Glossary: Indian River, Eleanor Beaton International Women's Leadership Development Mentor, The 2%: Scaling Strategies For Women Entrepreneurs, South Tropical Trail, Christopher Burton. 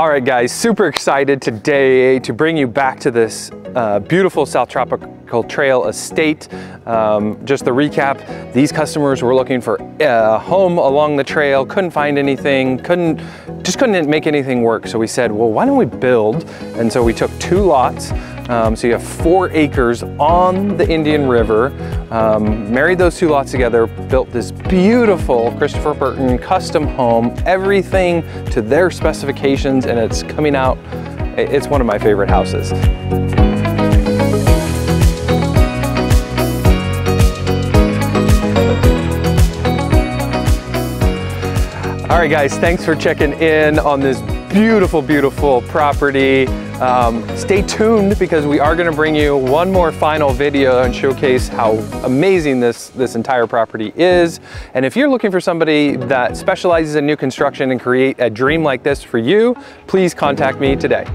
All right guys, super excited today to bring you back to this beautiful South Tropical Trail estate. Just to recap, these customers were looking for a home along the trail, couldn't find anything, just couldn't make anything work. So we said, well, why don't we build? And so we took two lots. So you have 4 acres on the Indian River, married those two lots together, built this beautiful Christopher Burton custom home, everything to their specifications, and it's coming out, it's one of my favorite houses. All right guys, thanks for checking in on this beautiful, beautiful property. Stay tuned because we are going to bring you one more final video and showcase how amazing this entire property is. And if you're looking for somebody that specializes in new construction and create a dream like this for you, please contact me today.